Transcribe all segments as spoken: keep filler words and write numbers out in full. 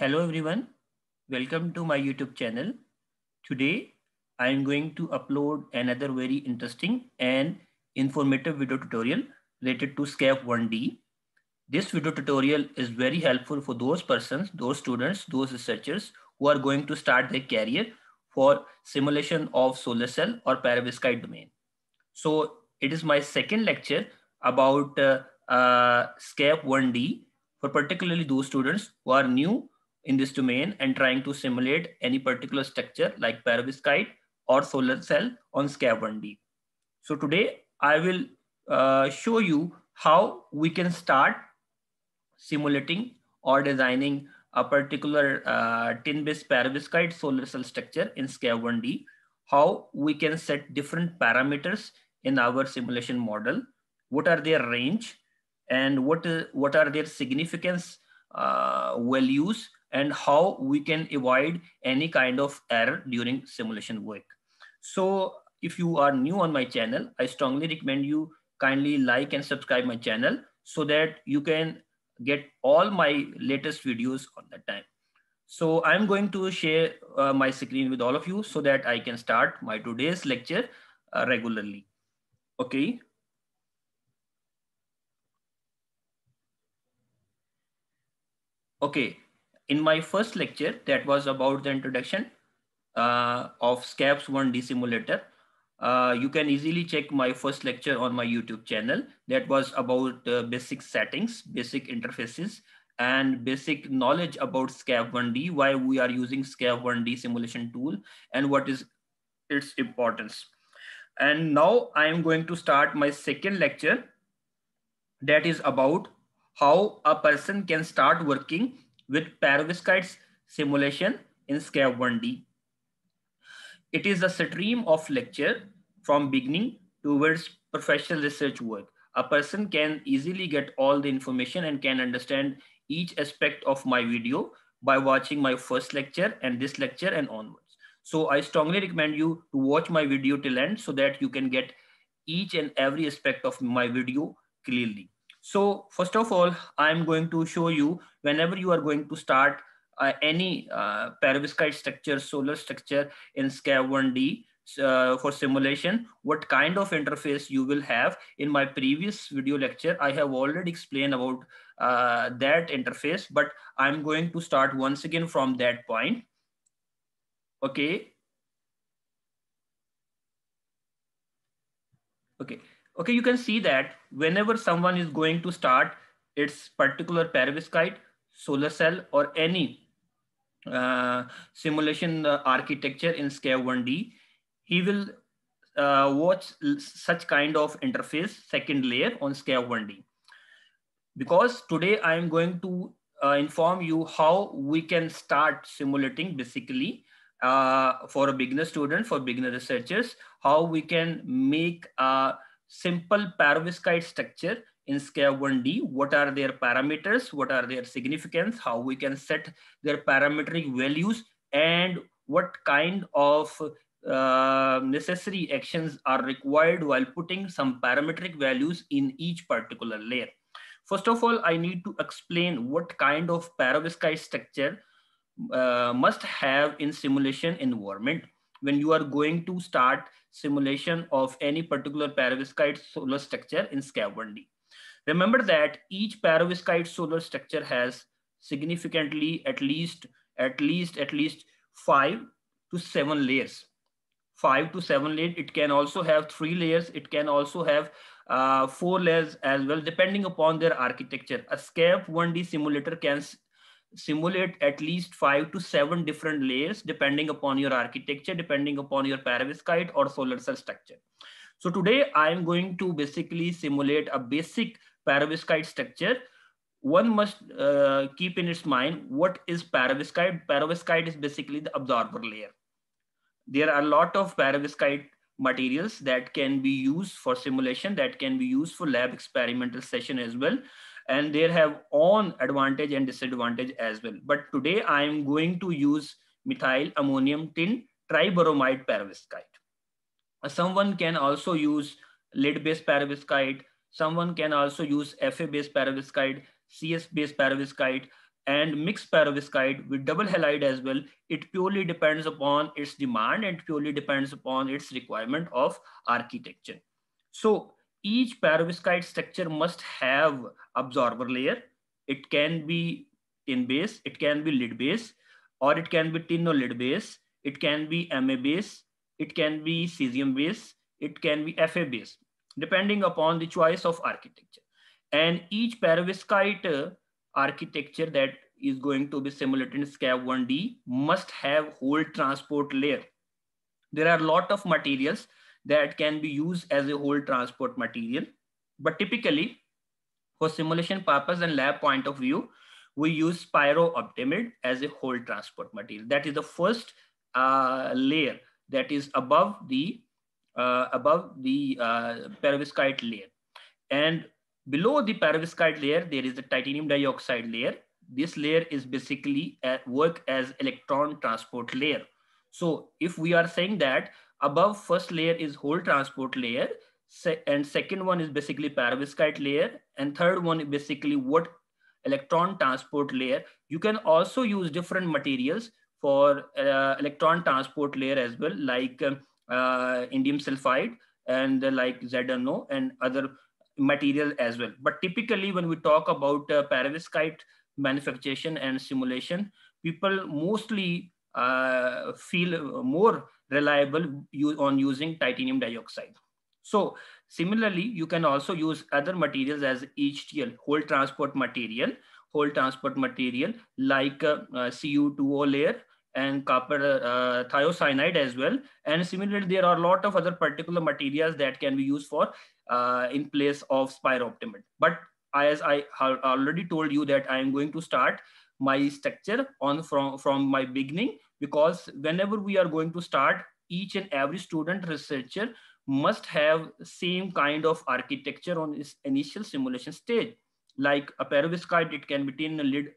Hello everyone, welcome to my YouTube channel. Today I am going to upload another very interesting and informative video tutorial related to SCAPS one D. This video tutorial is very helpful for those persons, those students, those researchers who are going to start their career for simulation of solar cell or perovskite domain. So it is my second lecture about uh, uh, SCAPS one D for particularly those students who are new in this domain and trying to simulate any particular structure like perovskite or solar cell on SCAPS one D. So today I will uh, show you how we can start simulating or designing a particular uh, tin-based perovskite solar cell structure in SCAPS one D, how we can set different parameters in our simulation model, what are their range, and what, is, what are their significance uh, values, and how we can avoid any kind of error during simulation work. So if you are new on my channel, I strongly recommend you kindly like and subscribe my channel so that you can get all my latest videos on that time. So I'm going to share uh, my screen with all of you so that I can start my today's lecture uh, regularly. Okay. Okay. In my first lecture, that was about the introduction uh, of SCAPS one D simulator. Uh, you can easily check my first lecture on my YouTube channel. That was about uh, basic settings, basic interfaces, and basic knowledge about SCAPS one D, why we are using SCAPS one D simulation tool and what is its importance. And now I am going to start my second lecture, that is about how a person can start working with perovskite simulation in SCAPS one D. It is a stream of lecture from beginning towards professional research work. A person can easily get all the information and can understand each aspect of my video by watching my first lecture and this lecture and onwards. So I strongly recommend you to watch my video till end so that you can get each and every aspect of my video clearly. So first of all, I'm going to show you whenever you are going to start uh, any uh, perovskite structure, solar structure in SCAPS one D uh, for simulation, what kind of interface you will have. In my previous video lecture, I have already explained about uh, that interface, but I'm going to start once again from that point. Okay. Okay. Okay, you can see that whenever someone is going to start its particular perovskite, solar cell, or any uh, simulation uh, architecture in SCAPS one D, he will uh, watch such kind of interface, second layer on SCAPS one D. Because today I am going to uh, inform you how we can start simulating basically uh, for a beginner student, for beginner researchers, how we can make a simple perovskite structure in SCAPS one D, what are their parameters, what are their significance, how we can set their parametric values, and what kind of uh, necessary actions are required while putting some parametric values in each particular layer. First of all, I need to explain what kind of perovskite structure uh, must have in simulation environment. When you are going to start simulation of any particular perovskite solar structure in SCAPS one D. Remember that each perovskite solar structure has significantly at least, at least, at least five to seven layers. Five to seven layers. It can also have three layers. It can also have uh, four layers as well, depending upon their architecture. A SCAPS one D simulator can simulate at least five to seven different layers depending upon your architecture, depending upon your perovskite or solar cell structure. So today I am going to basically simulate a basic perovskite structure. One must uh, keep in its mind what is perovskite. Perovskite is basically the absorber layer. There are a lot of perovskite materials that can be used for simulation, that can be used for lab experimental session as well. And they have own advantage and disadvantage as well. But today I am going to use methyl ammonium tin tribromide perovskite. Someone can also use lead-based perovskite. Someone can also use F A-based perovskite, C S-based perovskite, and mix perovskite with double halide as well. It purely depends upon its demand and purely depends upon its requirement of architecture. So each perovskite structure must have absorber layer. It can be tin base, it can be lead base, or it can be tin or lead base. It can be M A base, it can be cesium base, it can be F A base, depending upon the choice of architecture. And each perovskite architecture that is going to be simulated in SCAPS one D must have whole transport layer. There are a lot of materials that can be used as a whole transport material, but typically for simulation purpose and lab point of view, we use spiro-OMeTAD as a whole transport material. That is the first uh, layer that is above the uh, above the uh, perovskite layer. And below the perovskite layer, there is the titanium dioxide layer. This layer is basically at work as electron transport layer. So if we are saying that above first layer is whole transport layer, se and second one is basically perovskite layer, and third one is basically what electron transport layer. You can also use different materials for uh, electron transport layer as well, like um, uh, indium sulfide and uh, like Z N O and other material as well. But typically when we talk about uh, perovskite manufacturation and simulation, people mostly uh, feel more reliable on using titanium dioxide. So similarly, you can also use other materials as H T L, whole transport material, whole transport material like uh, uh, C U two O layer and copper uh, thiocyanide as well. And similarly, there are a lot of other particular materials that can be used for uh, in place of spiro-OMeTAD. But as I have already told you that I am going to start my structure on from, from my beginning, because whenever we are going to start, each and every student researcher must have same kind of architecture on its initial simulation stage. Like a perovskite, it can be tin, a lead,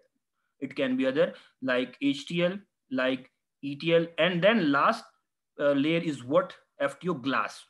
it can be other like H T L, like E T L, and then last uh, layer is what? F T O glass.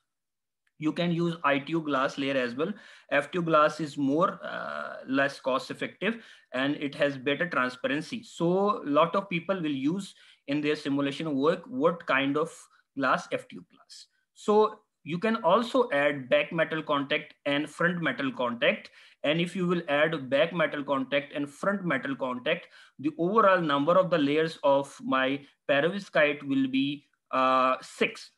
You can use I T O glass layer as well. F T O glass is more uh, less cost effective and it has better transparency. So a lot of people will use in their simulation work what kind of glass? F T O glass. So you can also add back metal contact and front metal contact. And if you will add back metal contact and front metal contact, the overall number of the layers of my perovskite will be uh, six.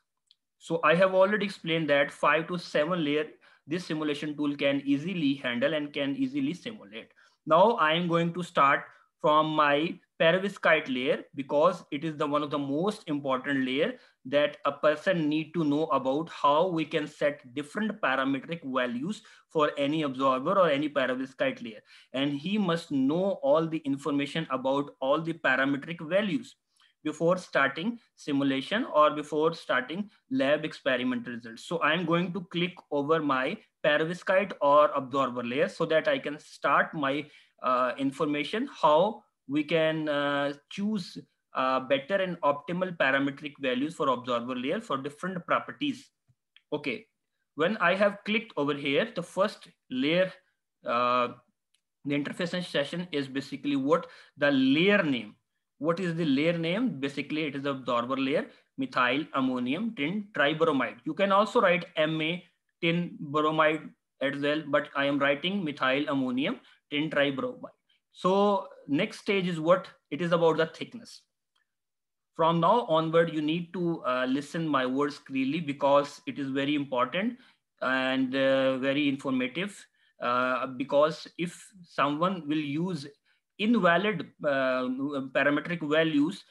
So I have already explained that five to seven layer, this simulation tool can easily handle and can easily simulate. Now I am going to start from my perovskite layer, because it is the one of the most important layer that a person need to know about how we can set different parametric values for any absorber or any perovskite layer. And he must know all the information about all the parametric values before starting simulation or before starting lab experimental results. So I'm going to click over my perovskite or absorber layer so that I can start my uh, information, how we can uh, choose Uh, better and optimal parametric values for absorber layer for different properties. Okay, when I have clicked over here, the first layer, uh, the interface session is basically what? The layer name. What is the layer name? Basically, it is the absorber layer, methyl ammonium tin tribromide. You can also write M A tin bromide as well, but I am writing methyl ammonium tin tribromide. So next stage is what? It is about the thickness. From now onward, you need to uh, listen my words clearly, because it is very important and uh, very informative, uh, because if someone will use invalid uh, parametric values,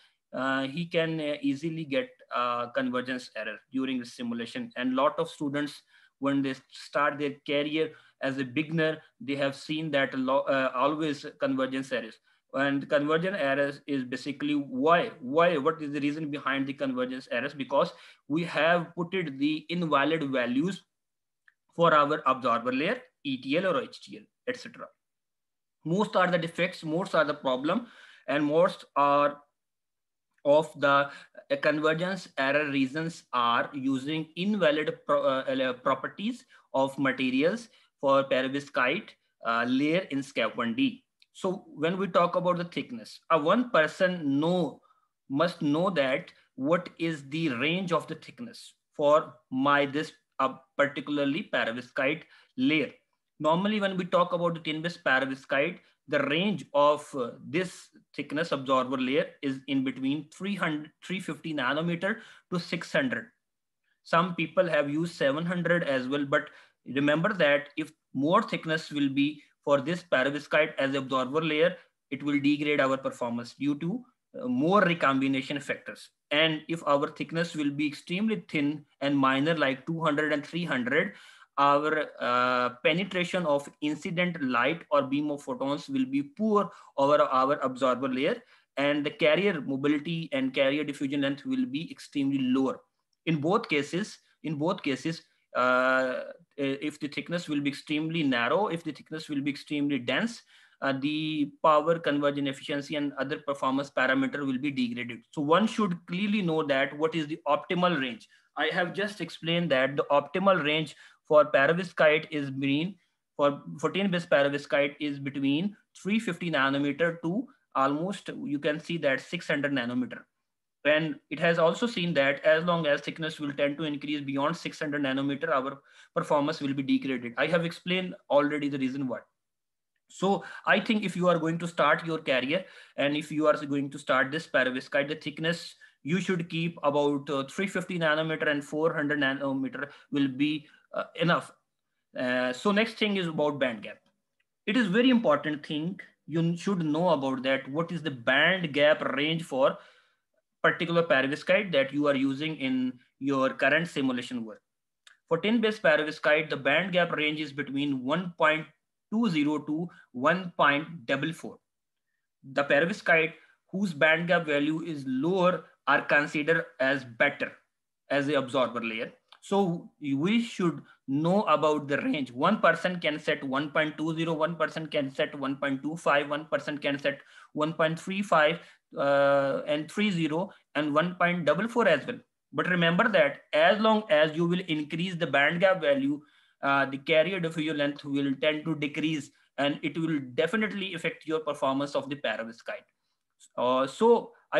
uh, he can easily get uh, convergence error during the simulation. And lot of students, when they start their career as a beginner, they have seen that uh, always convergence errors. And convergence errors is basically why, why, what is the reason behind the convergence errors? Because we have put it the invalid values for our absorber layer, E T L or H T L, et cetera. Most are the defects, most are the problem, and most are of the convergence error reasons are using invalid pro uh, properties of materials for perovskite uh, layer in SCAPS one D. So when we talk about the thickness, a one person know must know that what is the range of the thickness for my this uh, particularly perovskite layer. Normally, when we talk about the tin-based perovskite, the range of uh, this thickness absorber layer is in between three hundred, three fifty nanometer to six hundred. Some people have used seven hundred as well, but remember that if more thickness will be for this perovskite as absorber layer, it will degrade our performance due to uh, more recombination factors. And if our thickness will be extremely thin and minor, like two hundred and three hundred, our uh, penetration of incident light or beam of photons will be poor over our absorber layer, and the carrier mobility and carrier diffusion length will be extremely lower. In both cases, in both cases, uh, if the thickness will be extremely narrow, if the thickness will be extremely dense, uh, the power conversion efficiency and other performance parameter will be degraded. So one should clearly know that what is the optimal range. I have just explained that the optimal range for perovskite is between, for tin-based perovskite is between three fifty nanometer to almost, you can see that six hundred nanometer. And it has also seen that as long as thickness will tend to increase beyond six hundred nanometer, our performance will be degraded. I have explained already the reason why. So I think if you are going to start your career and if you are going to start this perovskite, the thickness you should keep about uh, three fifty nanometer and four hundred nanometer will be uh, enough. Uh, so next thing is about band gap. It is very important thing. You should know about that. What is the band gap range for particular perovskite that you are using in your current simulation work? For tin-based perovskite, the band gap range is between one point two zero to one point four four. The perovskite whose band gap value is lower are considered as better as the absorber layer. So we should know about the range. One person can set one point two zero, one person can set one point two five, one person can set one point three five, Uh, and three zero and one point four four as well. But remember that as long as you will increase the band gap value, uh, the carrier diffusion length will tend to decrease, and it will definitely affect your performance of the perovskite. Uh, so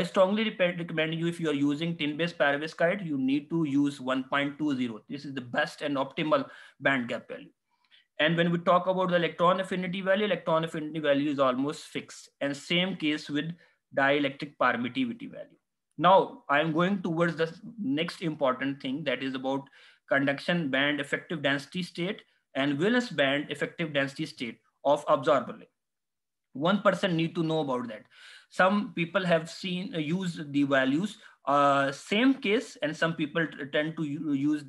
I strongly recommend you, if you are using tin-based perovskite, you need to use one point two zero. This is the best and optimal band gap value. And when we talk about the electron affinity value, electron affinity value is almost fixed, and same case with dielectric permittivity value. Now I'm going towards the next important thing, that is about conduction band effective density state and valence band effective density state of absorber layer. One person need to know about that. Some people have seen uh, use the values uh, same case, and some people tend to use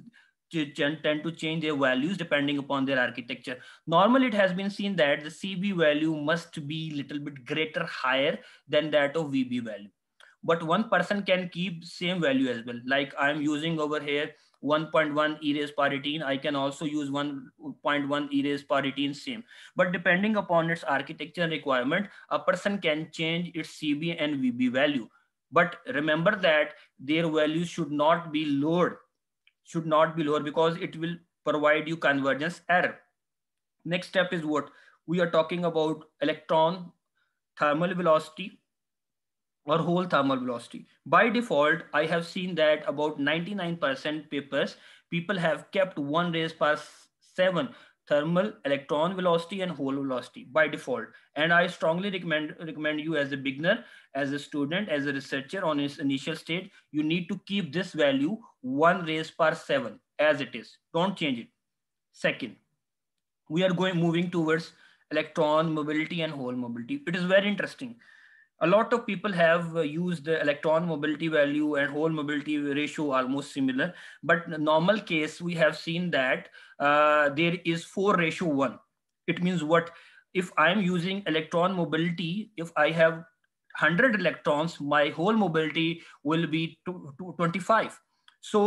tend to change their values depending upon their architecture. Normally, it has been seen that the C B value must be little bit greater, higher than that of V B value. But one person can keep same value as well. Like I'm using over here one point one e raised power eighteen. I can also use one point one e raised power eighteen same. But depending upon its architecture requirement, a person can change its C B and V B value. But remember that their values should not be lowered. should not be lower because it will provide you convergence error. Next step is what? We are talking about electron thermal velocity or hole thermal velocity. By default, I have seen that about ninety-nine percent papers, people have kept one raised power seven thermal electron velocity and hole velocity by default. And I strongly recommend, recommend you as a beginner, as a student, as a researcher on its initial stage, you need to keep this value one raised power seven as it is. Don't change it. Second, we are going moving towards electron mobility and hole mobility. It is very interesting. A lot of people have used the electron mobility value and hole mobility ratio almost similar, but in the normal case, we have seen that uh, there is four ratio one. It means what? If I'm using electron mobility, if I have one hundred electrons, my hole mobility will be twenty-five. So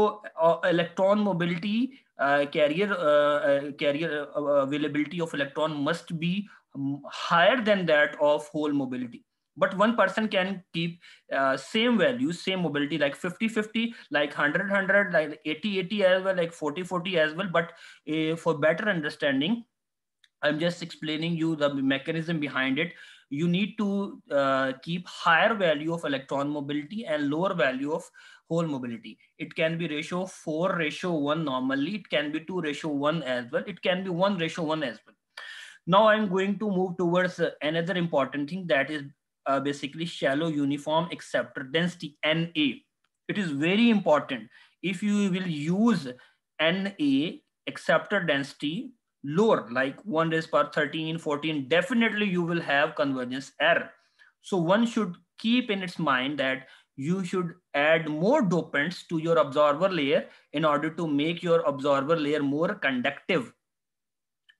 uh, electron mobility, uh, carrier, uh, carrier availability of electron must be um, higher than that of hole mobility. But one person can keep uh, same values, same mobility, like fifty fifty, like one hundred one hundred, like eighty eighty as well, like forty forty as well. But uh, for better understanding, I'm just explaining you the mechanism behind it. You need to uh, keep higher value of electron mobility and lower value of hole mobility. It can be ratio four, ratio one normally. It can be two, ratio one as well. It can be one, ratio one as well. Now I'm going to move towards uh, another important thing, that is uh, basically shallow uniform acceptor density, N A. It is very important. If you will use N A acceptor density lower, like one raised power thirteen, fourteen, definitely you will have convergence error. So one should keep in its mind that you should add more dopants to your absorber layer in order to make your absorber layer more conductive.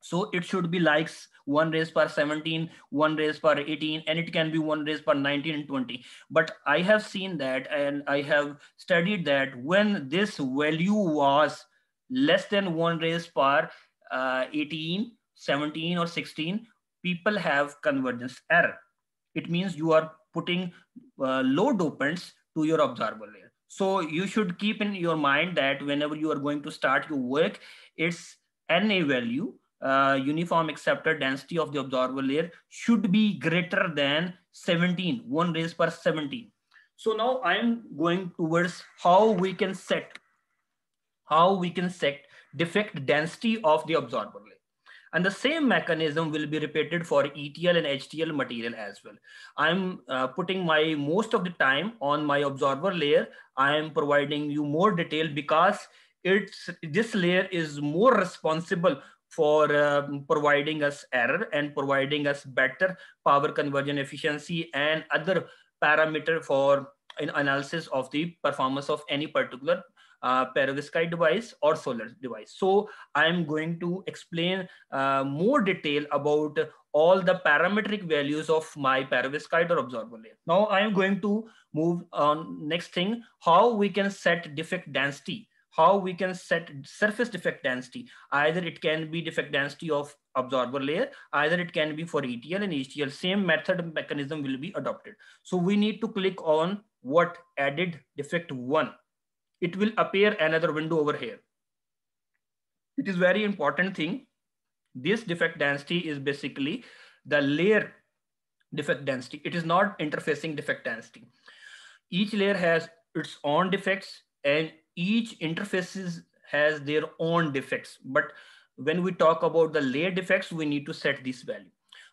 So it should be like one raised power seventeen, one raised power eighteen, and it can be one raised power nineteen and twenty. But I have seen that, and I have studied that when this value was less than one raised power eighteen, seventeen or sixteen, people have convergence error. It means you are putting uh, low dopants to your absorber layer. So you should keep in your mind that whenever you are going to start your work, its N A value, uh, uniform acceptor density of the absorber layer, should be greater than seventeen, one raised per seventeen. So now I'm going towards how we can set, how we can set defect density of the absorber layer. And the same mechanism will be repeated for E T L and H T L material as well. I'm uh, putting my most of the time on my absorber layer. I am providing you more detail because it's, this layer is more responsible for uh, providing us error and providing us better power conversion efficiency and other parameter for an analysis of the performance of any particular Uh, perovskite device or solar device. So I am going to explain uh, more detail about all the parametric values of my perovskite or absorber layer. Now I am going to move on next thing, how we can set defect density, how we can set surface defect density. Either it can be defect density of absorber layer, either it can be for E T L and H T L. Same method and mechanism will be adopted. So we need to click on what added defect one. It will appear another window over here. It is very important thing. This defect density is basically the layer defect density. It is not interfacing defect density. Each layer has its own defects and each interfaces has their own defects. But when we talk about the layer defects, we need to set this value.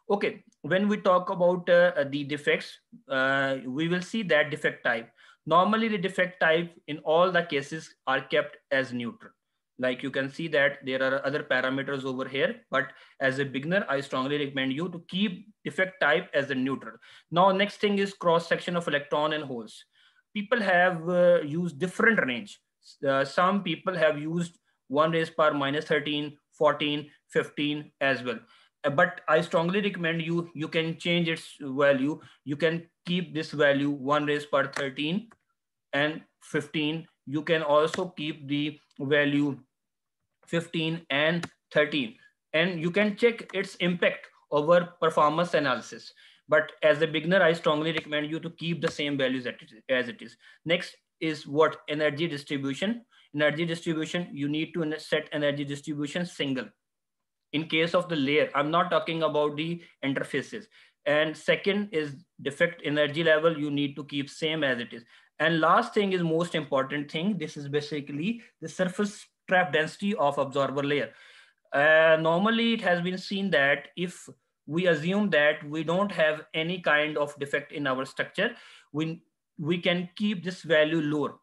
Okay, when we talk about uh, the defects, uh, we will see that defect type. Normally the defect type in all the cases are kept as neutral. Like you can see that there are other parameters over here, but as a beginner, I strongly recommend you to keep defect type as a neutral. Now, next thing is cross section of electron and holes. People have uh, used different range. Uh, some people have used one raised power minus thirteen, fourteen, fifteen as well. But I strongly recommend you, you can change its value. You can keep this value one raised power thirteen and fifteen. You can also keep the value fifteen and thirteen. And you can check its impact over performance analysis. But as a beginner, I strongly recommend you to keep the same values as it is. Next is what? Energy distribution. Energy distribution, you need to set energy distribution single. In case of the layer, I'm not talking about the interfaces. And second is defect energy level. You need to keep same as it is. And last thing is most important thing. This is basically the surface trap density of absorber layer. Uh, normally it has been seen that if we assume that we don't have any kind of defect in our structure, we, we can keep this value lower,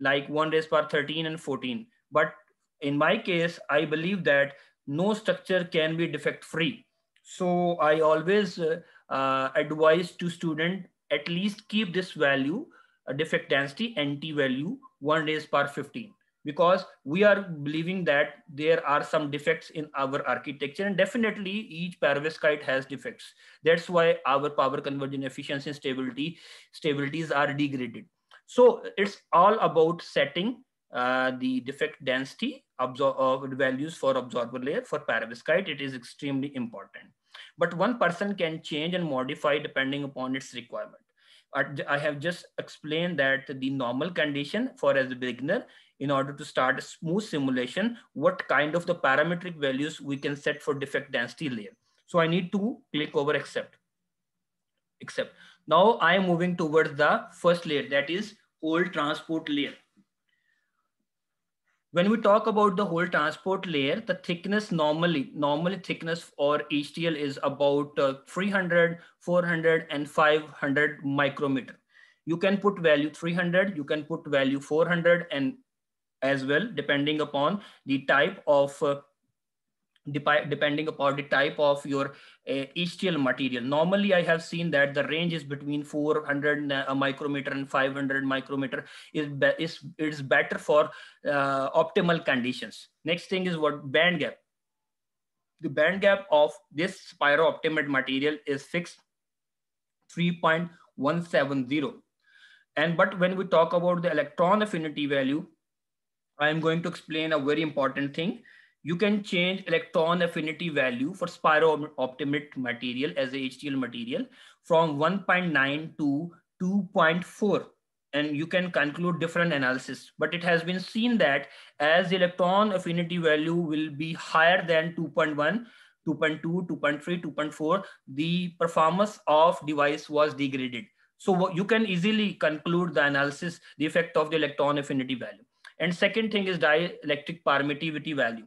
like one raised power thirteen and fourteen. But in my case, I believe that no structure can be defect free. So I always uh, uh, advise to student at least keep this value, uh, defect density N T value one raised power fifteen, because we are believing that there are some defects in our architecture, and definitely each perovskite has defects. That's why our power conversion efficiency and stability stabilities are degraded. So it's all about setting Uh, the defect density absorb uh, values for absorber layer. For perovskite, it is extremely important. But one person can change and modify depending upon its requirement. I have just explained that the normal condition for as a beginner, in order to start a smooth simulation, what kind of the parametric values we can set for defect density layer. So I need to click over accept. Accept. Now I am moving towards the first layer, that is whole transport layer. When we talk about the whole transport layer, the thickness normally, normally thickness or H T L is about uh, three hundred, four hundred and five hundred micrometer. You can put value three hundred, you can put value four hundred and as well, depending upon the type of, uh, depending upon the type of your uh, H T L material. Normally I have seen that the range is between four hundred uh, micrometer and five hundred micrometer is, is, is better for uh, optimal conditions. Next thing is what band gap. The band gap of this spiro-OMeTAD material is fixed three point one seven zero. And but when we talk about the electron affinity value, I am going to explain a very important thing. You can change electron affinity value for spiro-OMeTAD material as a H T L material from one point nine to two point four. And you can conclude different analysis, but it has been seen that as the electron affinity value will be higher than two point one, two point two, two point three, two point four, the performance of device was degraded. So you can easily conclude the analysis, the effect of the electron affinity value. And second thing is dielectric permittivity value.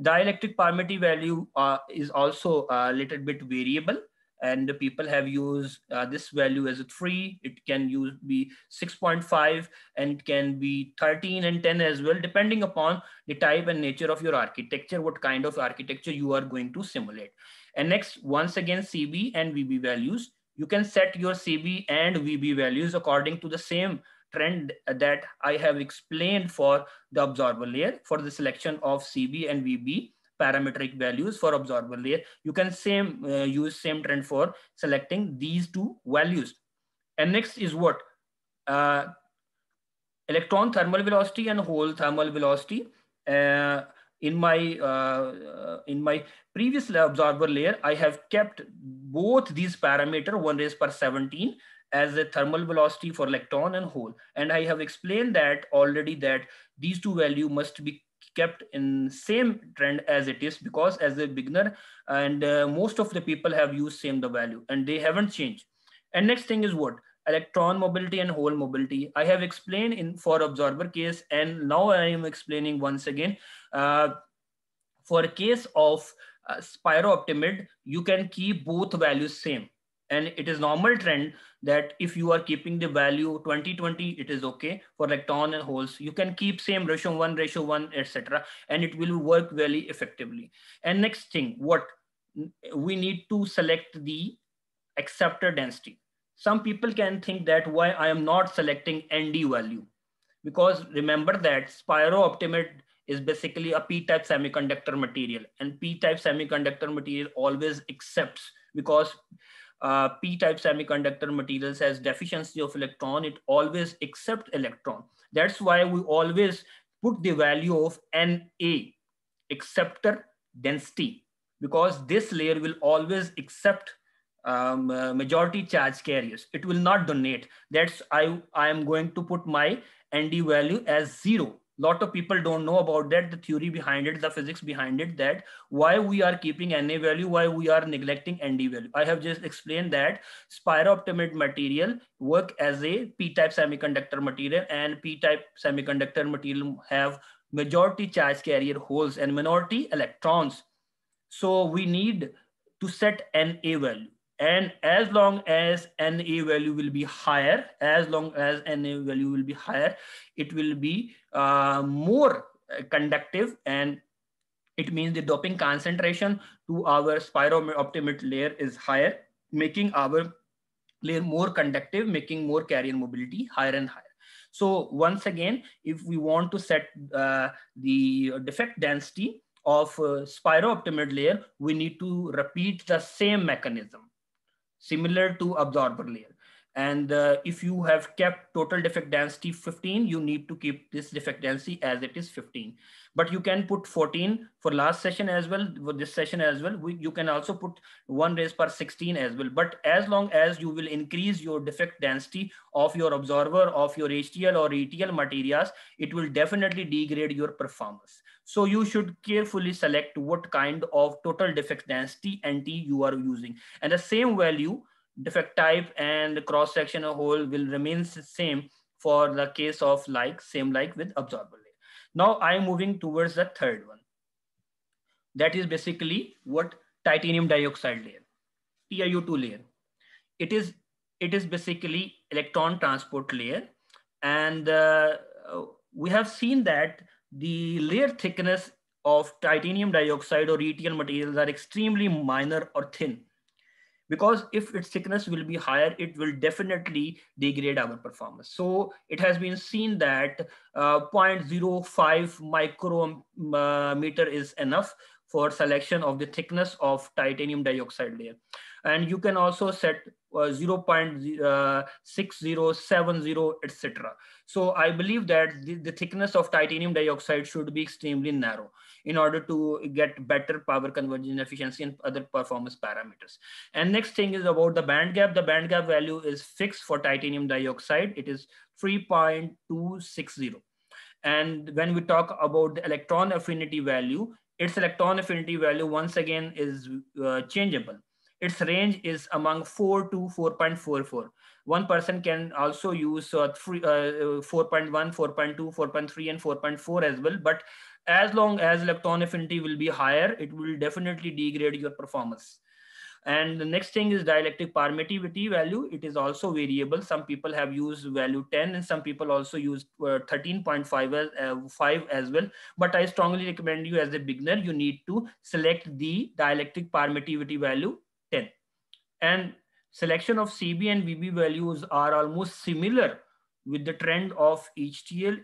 Dielectric permittivity value uh, is also a little bit variable, and the people have used uh, this value as a three. It can use be six point five and can be thirteen and ten as well, depending upon the type and nature of your architecture, what kind of architecture you are going to simulate. And next, once again, C B and V B values. You can set your C B and V B values according to the same trend that I have explained for the absorber layer. For the selection of C B and V B parametric values for absorber layer, you can same uh, use same trend for selecting these two values. And next is what uh, electron thermal velocity and hole thermal velocity. Uh, in my uh, in my previous absorber layer, I have kept both these parameter one raised per seventeen. As a thermal velocity for electron and hole. And I have explained that already that these two value must be kept in same trend as it is, because as a beginner and uh, most of the people have used same the value and they haven't changed. And next thing is what? Electron mobility and hole mobility. I have explained in for absorber case, and now I am explaining once again uh, for a case of uh, spiro-OMeTAD, you can keep both values same. And it is normal trend that if you are keeping the value twenty twenty, it is okay. For electron and holes, you can keep same ratio one, ratio one, et cetera. And it will work very effectively. And next thing, what we need to select the acceptor density. Some people can think that why I am not selecting N D value, because remember that spiro-OMeTAD is basically a P-type semiconductor material, and P-type semiconductor material always accepts, because Uh, P-type semiconductor materials has deficiency of electron. It always accepts electron. That's why we always put the value of N A, acceptor density, because this layer will always accept um, uh, majority charge carriers. It will not donate. That's I, I am going to put my N D value as zero. Lot of people don't know about that, the theory behind it, the physics behind it, that why we are keeping N A value, why we are neglecting N D value. I have just explained that spiro-OMeTAD material work as a P-type semiconductor material, and P-type semiconductor material have majority charge carrier holes and minority electrons. So we need to set N A value. And as long as N A value will be higher, as long as N A value will be higher, it will be uh, more conductive, and it means the doping concentration to our spiro-OMeTAD layer is higher, making our layer more conductive, making more carrier mobility higher and higher. So once again, if we want to set uh, the defect density of uh, spiro-OMeTAD layer, we need to repeat the same mechanism, similar to absorber layer. And uh, if you have kept total defect density fifteen, you need to keep this defect density as it is fifteen. But you can put fourteen for last session as well, for this session as well. We, you can also put one raised per sixteen as well. But as long as you will increase your defect density of your observer, of your H T L or E T L materials, it will definitely degrade your performance. So you should carefully select what kind of total defect density N T you are using. And the same value, defect type and cross section or hole will remain same for the case of like same like with absorber layer. Now I'm moving towards the third one. That is basically what titanium dioxide layer, T I O two layer. It is it is basically electron transport layer, and uh, we have seen that the layer thickness of titanium dioxide or E T L materials are extremely minor or thin. Because if its thickness will be higher, it will definitely degrade our performance. So it has been seen that uh, zero point zero five micrometer is enough for selection of the thickness of titanium dioxide layer. And you can also set uh, zero point six zero seven zero, et cetera. So I believe that the, the thickness of titanium dioxide should be extremely narrow in order to get better power conversion efficiency and other performance parameters. And next thing is about the band gap. The band gap value is fixed for titanium dioxide. It is three point two six zero. And when we talk about the electron affinity value, its electron affinity value once again is uh, changeable. Its range is among four to four point four four. One person can also use uh, three, uh, four point one, four point two, four point three and four point four as well. But as long as electron affinity will be higher, it will definitely degrade your performance. And the next thing is dielectric permittivity value. It is also variable. Some people have used value ten and some people also use thirteen point five uh, as well. But I strongly recommend you as a beginner, you need to select the dielectric permittivity value ten. And selection of C B and V B values are almost similar with the trend of H T L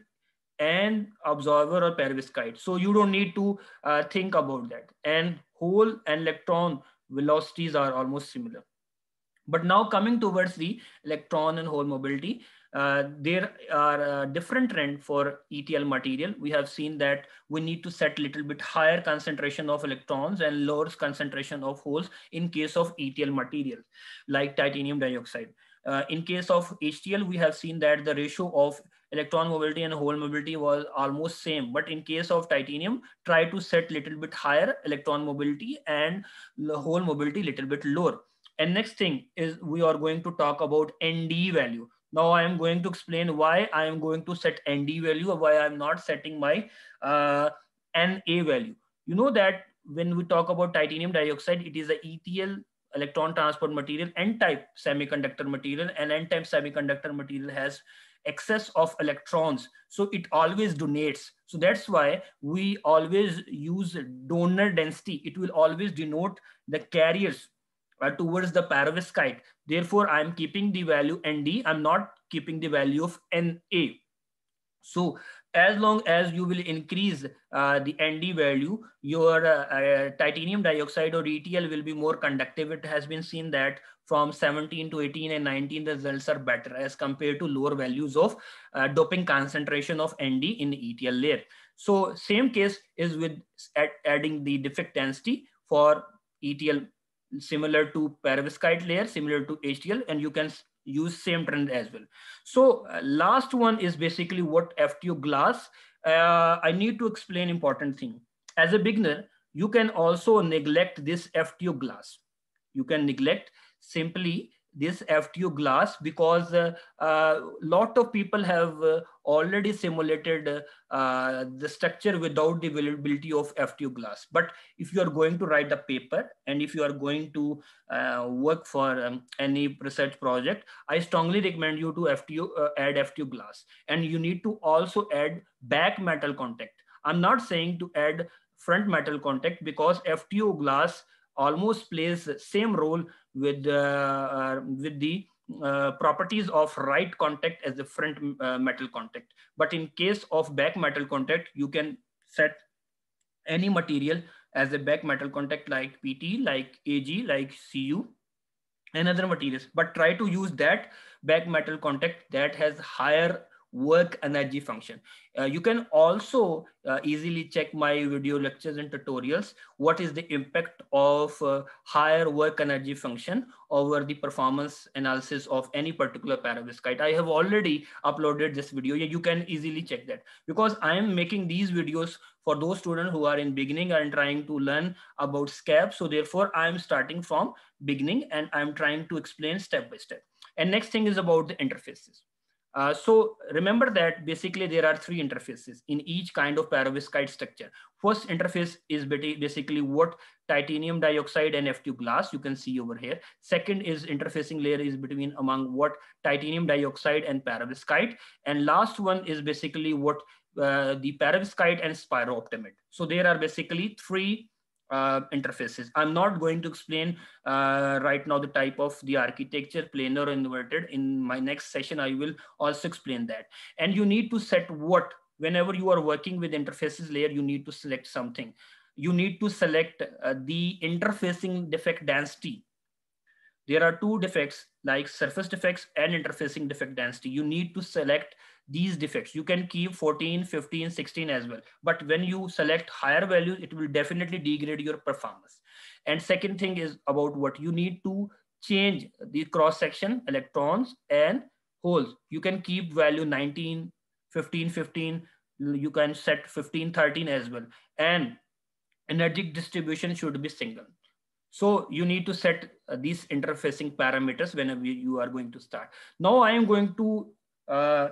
and absorber or perovskite. So you don't need to uh, think about that. And hole and electron velocities are almost similar. But now coming towards the electron and hole mobility, uh, there are a different trend for E T L material. We have seen that we need to set little bit higher concentration of electrons and lower concentration of holes in case of E T L material like titanium dioxide. Uh, in case of H T L, we have seen that the ratio of electron mobility and hole mobility was almost same, but in case of titanium, try to set little bit higher electron mobility and hole mobility little bit lower. And next thing is we are going to talk about N D value. Now I am going to explain why I am going to set N D value or why I'm not setting my uh, N A value. You know that when we talk about titanium dioxide, it is a E T L electron transport material, N-type semiconductor material, and N-type semiconductor material has excess of electrons. So it always donates. So that's why we always use donor density. It will always denote the carriers uh, towards the perovskite. Therefore, I'm keeping the value N D. I'm not keeping the value of N A. So as long as you will increase uh, the N D value, your uh, uh, titanium dioxide or E T L will be more conductive. It has been seen that from seventeen to eighteen and nineteen, the results are better as compared to lower values of uh, doping concentration of N D in E T L layer. So same case is with ad adding the defect density for E T L similar to perovskite layer, similar to H T L, and you can use same trend as well. So uh, last one is basically what F T O glass. Uh, I need to explain important thing. As a beginner, you can also neglect this F T O glass. You can neglect simply this F T O glass because a uh, uh, lot of people have uh, already simulated uh, uh, the structure without the availability of F T O glass. But if you are going to write the paper and if you are going to uh, work for um, any research project, I strongly recommend you to F T O uh, add F T O glass. And you need to also add back metal contact. I'm not saying to add front metal contact because F T O glass almost plays the same role with, uh, uh, with the uh, properties of right contact as the front uh, metal contact. But in case of back metal contact, you can set any material as a back metal contact like P T, like A G, like C U, and other materials, but try to use that back metal contact that has higher work energy function. Uh, you can also uh, easily check my video lectures and tutorials. What is the impact of uh, higher work energy function over the performance analysis of any particular perovskite? I have already uploaded this video. You can easily check that, because I am making these videos for those students who are in beginning and trying to learn about SCAPS. So therefore I am starting from beginning and I am trying to explain step by step. And next thing is about the interfaces. Uh, so remember that basically there are three interfaces in each kind of perovskite structure. First interface is basically what titanium dioxide and F T O glass you can see over here. Second is interfacing layer is between among what titanium dioxide and perovskite. And last one is basically what uh, the perovskite and spiro-OMeTAD. So there are basically three Uh, interfaces. I'm not going to explain uh, right now the type of the architecture, planar, inverted. In my next session, I will also explain that. And you need to set what, whenever you are working with interfaces layer, you need to select something. You need to select uh, the interfacing defect density. There are two defects like surface defects and interfacing defect density. You need to select these defects. You can keep fourteen, fifteen, sixteen as well. But when you select higher values, it will definitely degrade your performance. And second thing is about what you need to change the cross section, electrons and holes. You can keep value nineteen, fifteen, fifteen. You can set fifteen, thirteen as well. And energy distribution should be single. So you need to set uh, these interfacing parameters whenever you are going to start. Now I am going to uh,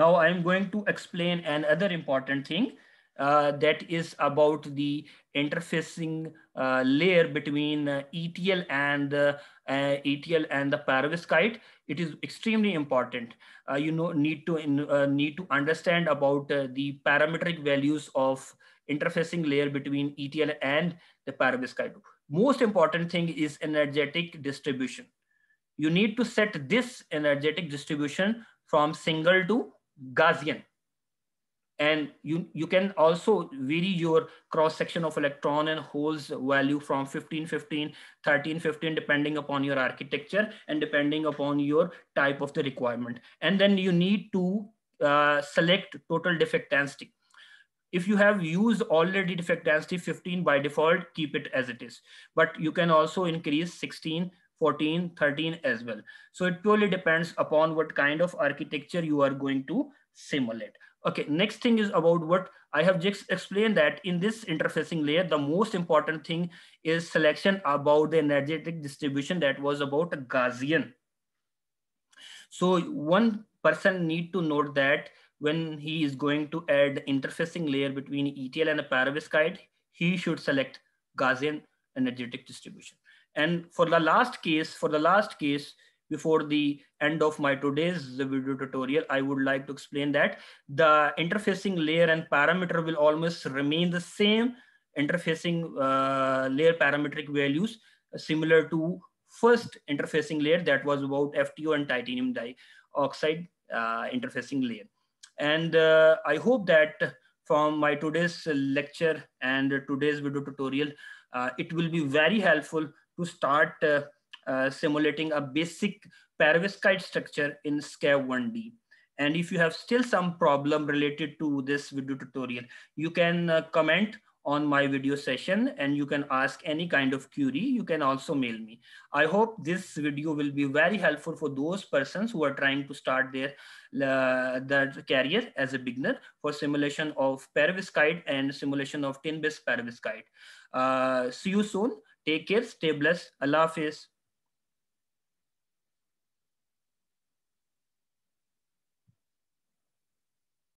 now I am going to explain another important thing uh, that is about the interfacing uh, layer between uh, E T L and uh, uh, E T L and the perovskite. It is extremely important. Uh, you know, need to in, uh, need to understand about uh, the parametric values of interfacing layer between E T L and the perovskite. Most important thing is energetic distribution. You need to set this energetic distribution from single to Gaussian. And you, you can also vary your cross-section of electron and holes value from fifteen, fifteen, thirteen, fifteen, depending upon your architecture and depending upon your type of the requirement. And then you need to uh, select total defect density. If you have used already defect density fifteen by default, keep it as it is. But you can also increase sixteen, fourteen, thirteen as well. So it purely depends upon what kind of architecture you are going to simulate. Okay, next thing is about what I have just explained, that in this interfacing layer, the most important thing is selection about the energetic distribution that was about a Gaussian. So one person need to note that when he is going to add interfacing layer between E T L and a perovskite, he should select Gaussian energetic distribution. And for the last case, for the last case, before the end of my today's video tutorial, I would like to explain that the interfacing layer and parameter will almost remain the same. Interfacing uh, layer parametric values similar to first interfacing layer that was about F T O and titanium dioxide uh, interfacing layer. And uh, I hope that from my today's lecture and today's video tutorial, uh, it will be very helpful to start uh, uh, simulating a basic perovskite structure in SCAPS one D. And if you have still some problem related to this video tutorial, you can uh, comment on my video session and you can ask any kind of query. You can also mail me. I hope this video will be very helpful for those persons who are trying to start their, uh, their career as a beginner for simulation of perovskite and simulation of tin-based perovskite. Uh, see you soon. Take care. Stay blessed. Allah Hafiz.